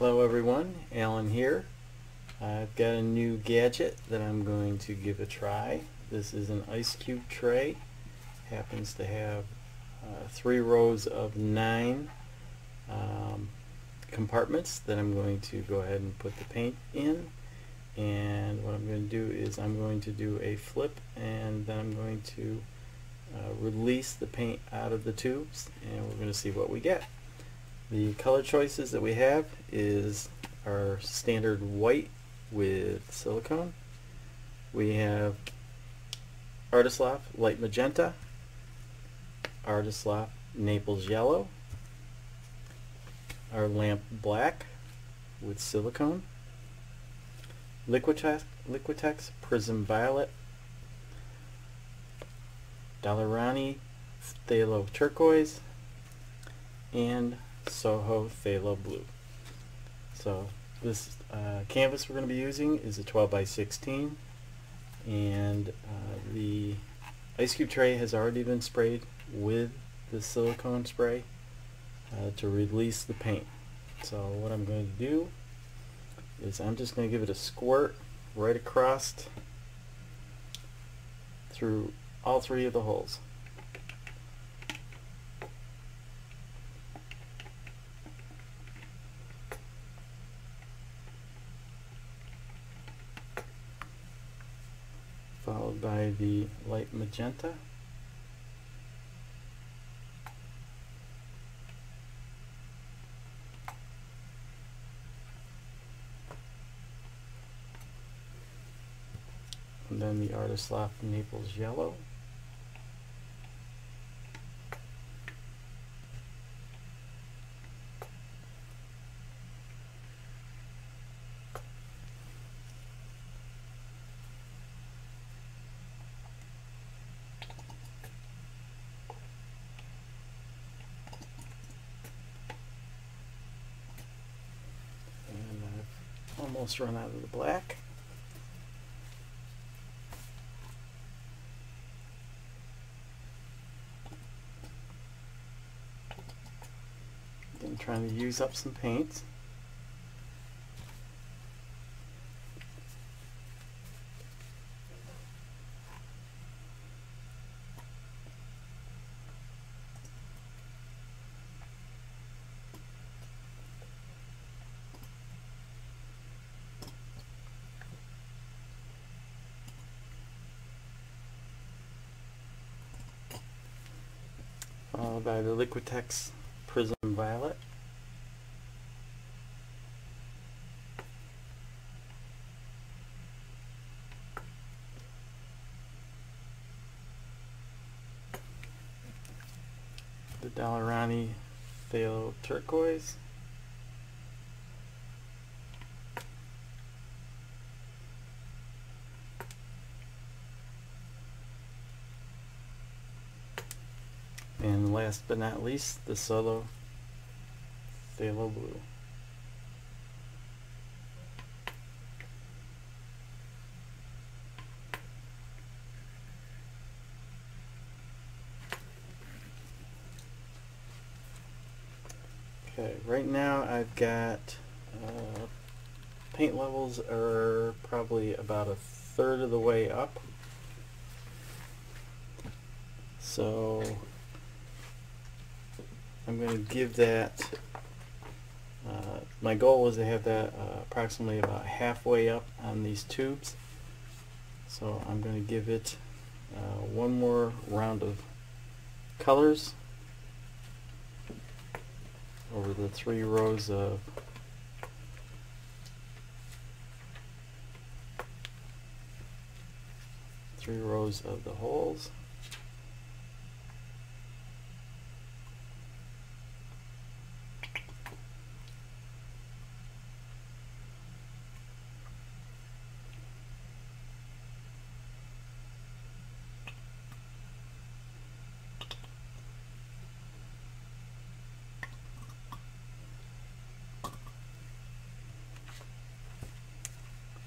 Hello everyone, Alan here. I've got a new gadget that I'm going to give a try. This is an ice cube tray. It happens to have 3 rows of 9 compartments that I'm going to go ahead and put the paint in. And what I'm going to do is I'm going to do a flip, and then I'm going to release the paint out of the tubes, and we're going to see what we get. The color choices that we have is our standard white with silicone. We have Artislav Light Magenta, Artislav Naples Yellow, our Lamp Black with silicone, Liquitex Prism Violet, Daler-Rowney Thalo Turquoise, and Soho Phthalo Blue. So this canvas we're going to be using is a 12 by 16, and the ice cube tray has already been sprayed with the silicone spray to release the paint. So what I'm going to do is I'm just going to give it a squirt right across through all 3 of the holes. Followed by the light magenta. And then the Artislav Naples Yellow. Almost run out of the black. Again, trying to use up some paint. By the Liquitex Prism Violet. The Daler-Rowney Thalo Turquoise. And last but not least, the Soho Phthalo Blue. Okay, right now I've got paint levels are probably about 1/3 of the way up. So I'm going to give that, my goal was to have that approximately about halfway up on these tubes. So I'm going to give it one more round of colors over the 3 rows of the holes.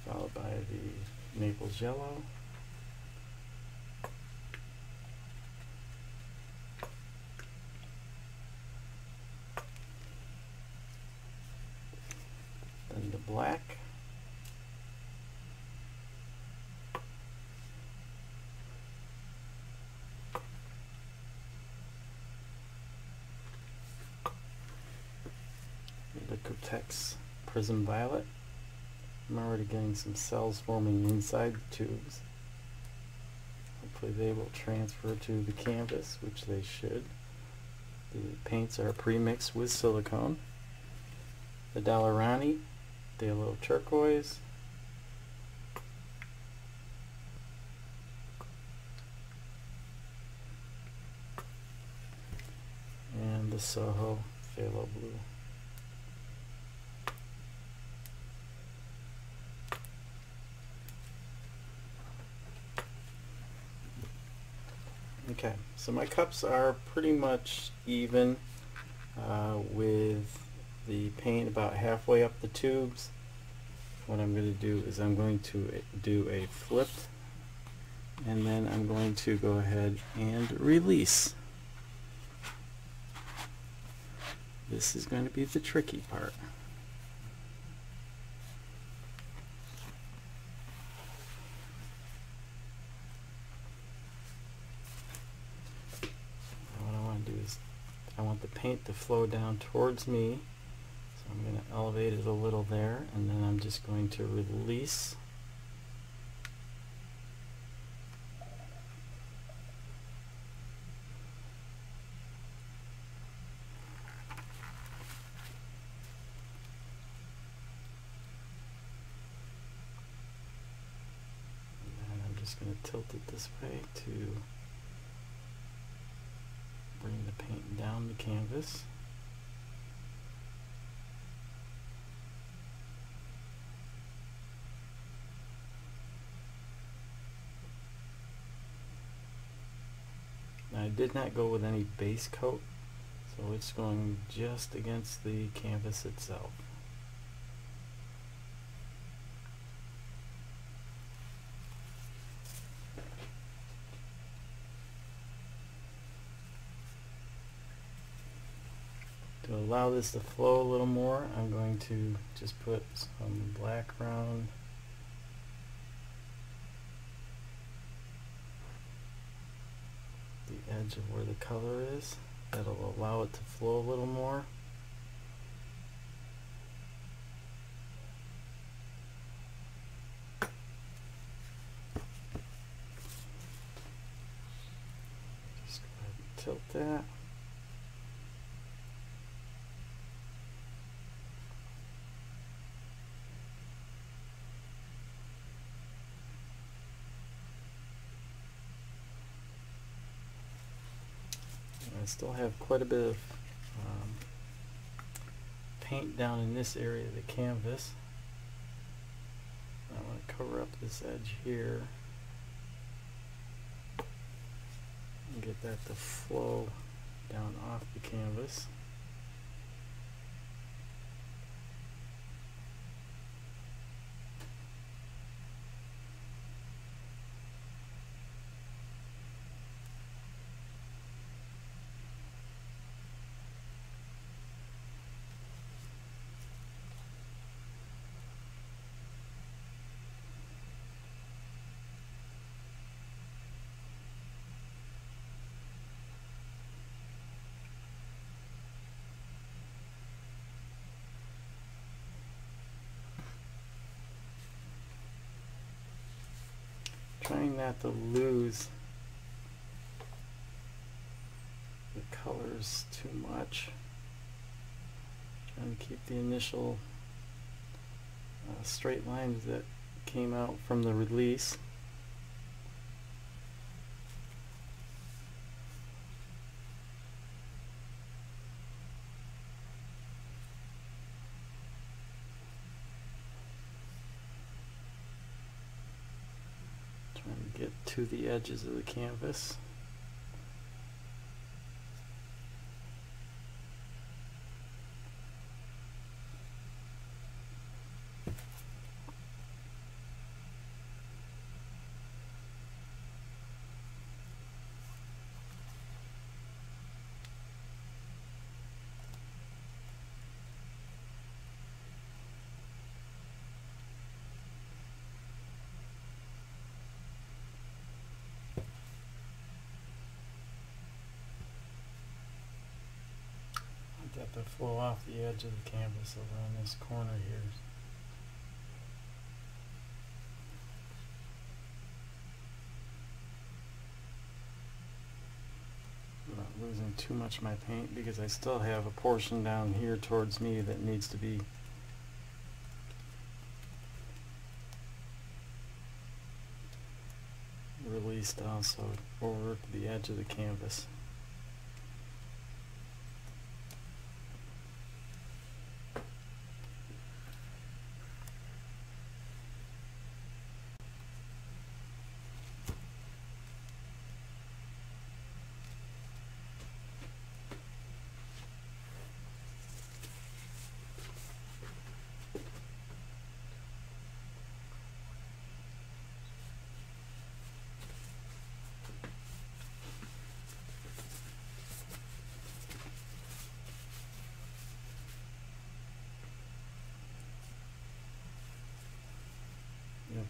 Followed by the Naples Yellow. then the black. Liquitex Prism Violet. I'm already getting some cells forming inside the tubes. Hopefully they will transfer to the canvas, which they should. The paints are pre-mixed with silicone. The Daler-Rowney, the Thalo Turquoise, and the Soho Phthalo Blue. Okay, so my cups are pretty much even with the paint about halfway up the tubes. What I'm going to do is I'm going to do a flip, and then I'm going to go ahead and release. This is going to be the tricky part. I want the paint to flow down towards me, so I'm going to elevate it a little there, and then I'm just going to release. And then I'm just going to tilt it this way to bring the paint down the canvas. Now, I did not go with any base coat, so it's going just against the canvas itself. To allow this to flow a little more, I'm going to just put some black around the edge of where the color is. That'll allow it to flow a little more. Just go ahead and tilt that. I still have quite a bit of paint down in this area of the canvas. I want to cover up this edge here and get that to flow down off the canvas. Trying not to lose the colors too much. Trying to keep the initial straight lines that came out from the release. Get to the edges of the canvas. to flow off the edge of the canvas around this corner here. I'm not losing too much of my paint because I still have a portion down here towards me that needs to be released also over to the edge of the canvas.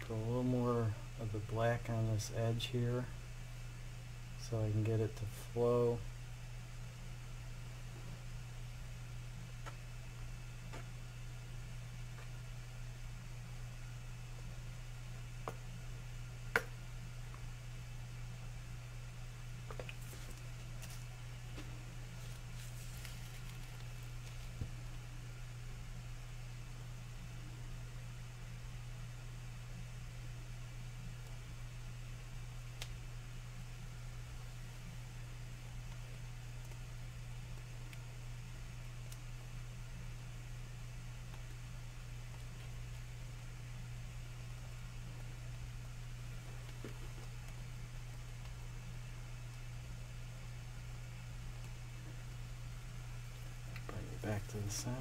Put a little more of the black on this edge here so I can get it to flow. Back to the center.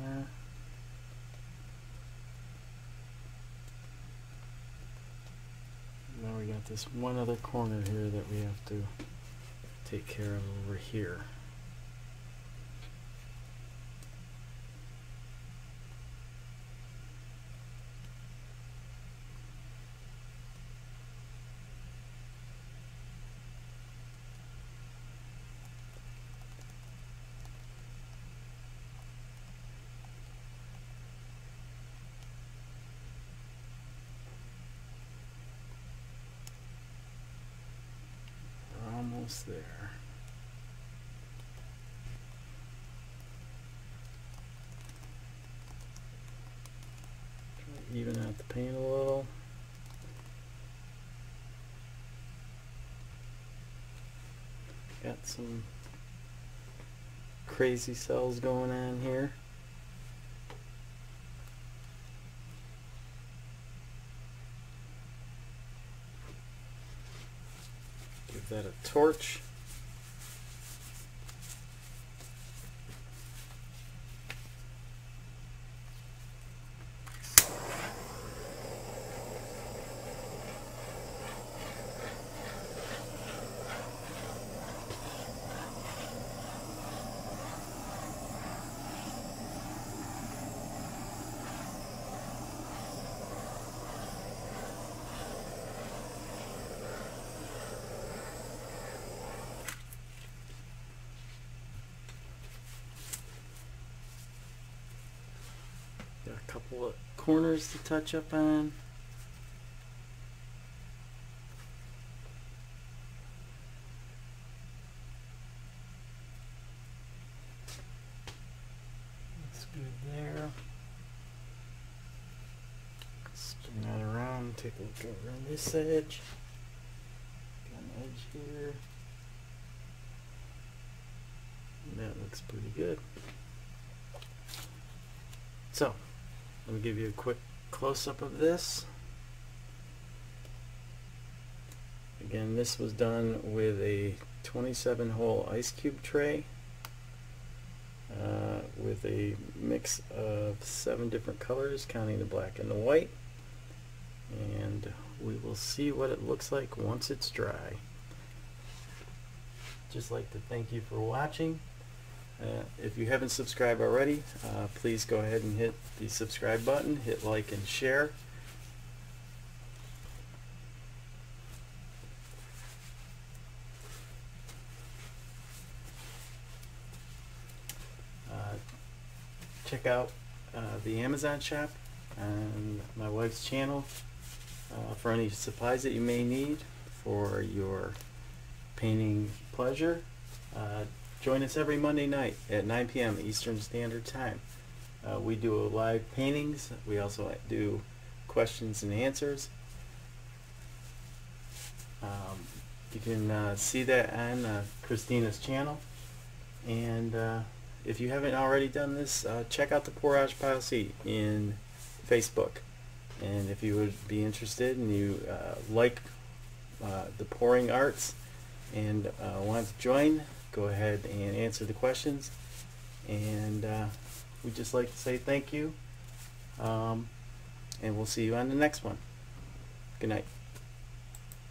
Now we got this one other corner here that we have to take care of over here. There. Even out the paint a little. Got some crazy cells going on here. That a torch. Couple of corners to touch up on. Looks good there. Spin that around, take a look over on this edge. Got an edge here. And that looks pretty good. So, let me give you a quick close-up of this. Again, this was done with a 27-hole ice cube tray with a mix of 7 different colors, counting the black and the white. And we will see what it looks like once it's dry. Just like to thank you for watching. If you haven't subscribed already, please go ahead and hit the subscribe button, hit like and share. check out the Amazon shop and my wife's channel for any supplies that you may need for your painting pleasure. Join us every Monday night at 9 p.m. Eastern Standard Time. We do live paintings. We also do questions and answers. You can see that on Christina's channel. And if you haven't already done this, check out the Pourage Posse in Facebook. And if you would be interested and you like the pouring arts and want to join, go ahead and answer the questions. And we'd just like to say thank you. And we'll see you on the next one. Good night.